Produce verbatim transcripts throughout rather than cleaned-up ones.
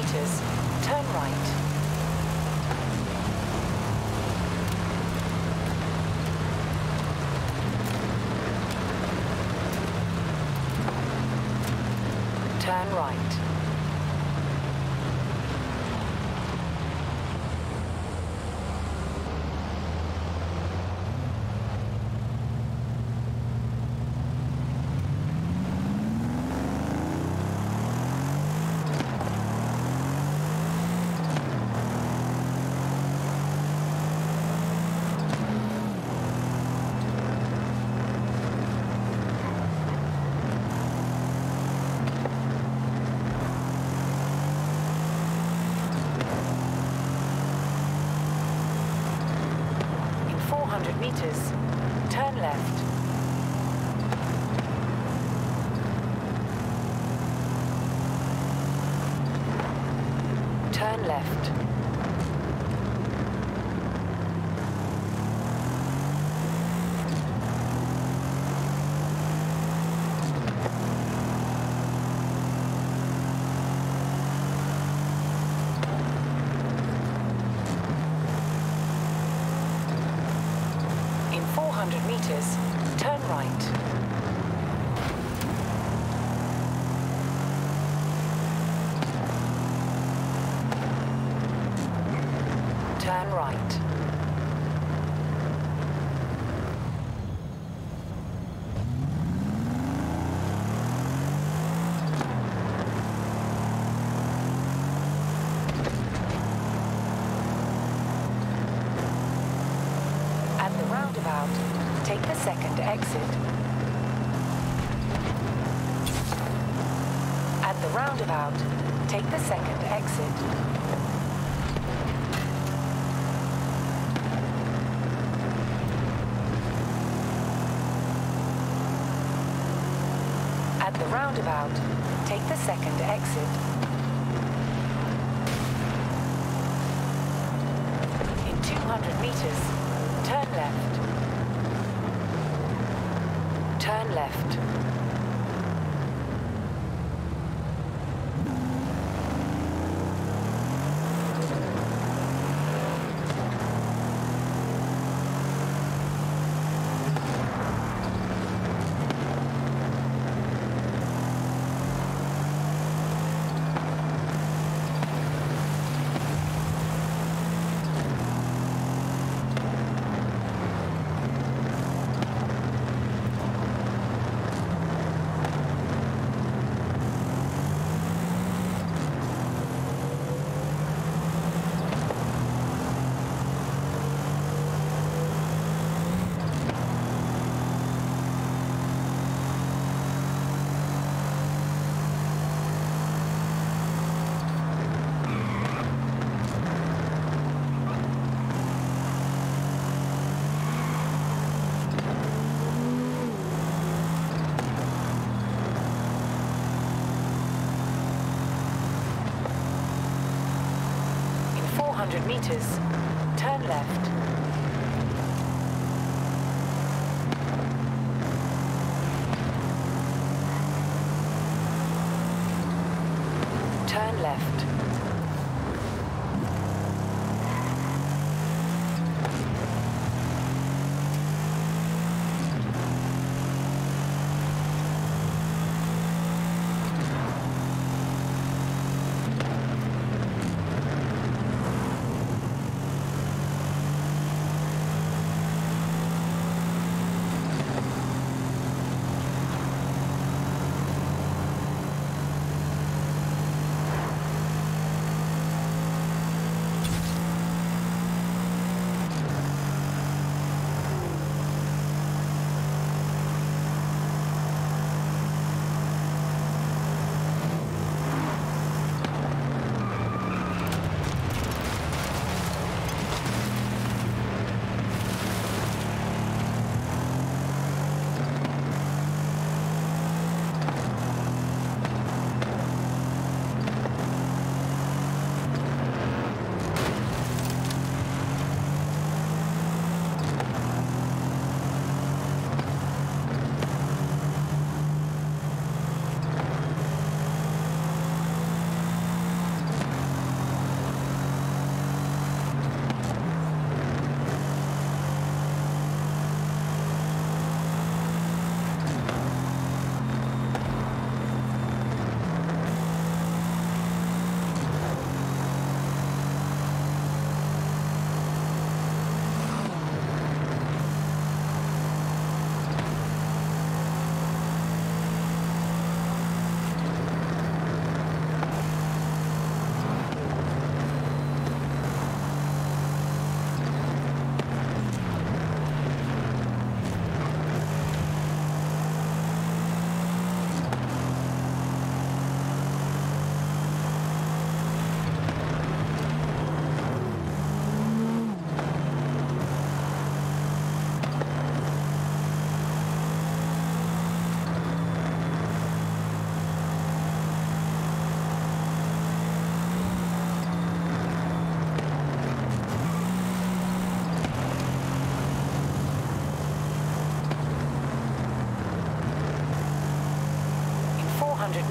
Meters, turn right. Turn right. Meters, turn left. Turn left. Meters, turn right. Turn right. At the roundabout, take the second exit. At the roundabout, take the second exit. At the roundabout, take the second exit. In two hundred meters, turn left. Turn left. Meters, turn left. Turn left.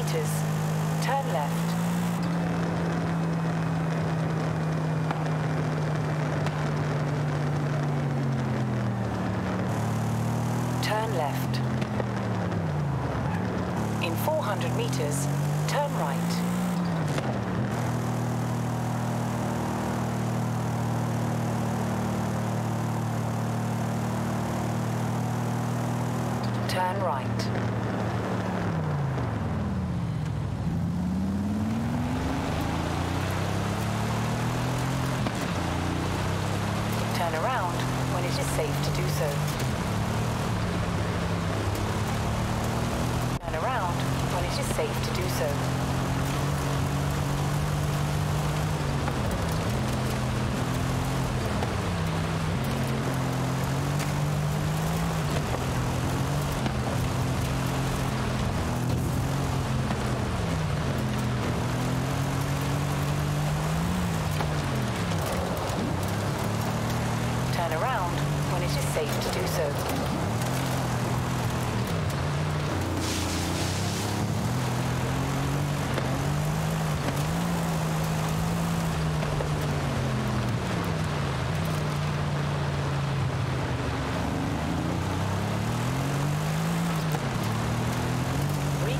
meters. Turn left. Turn left. In four hundred meters, turn right. Turn right. Turn around when it is safe to do so. Turn around when it is safe to do so.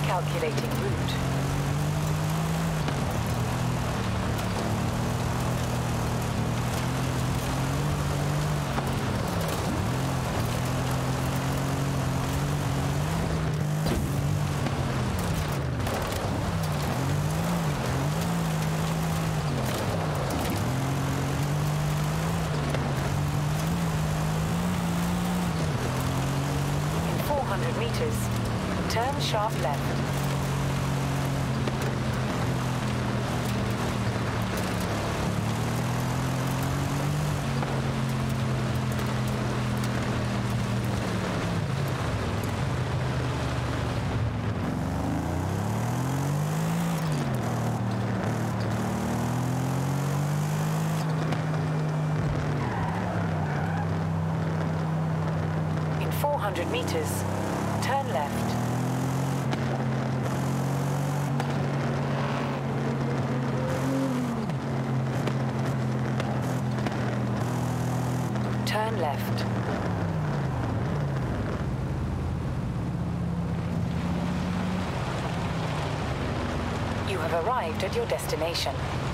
Calculating route. In four hundred meters, turn sharp left. In four hundred meters, turn left. Turn left. You have arrived at your destination.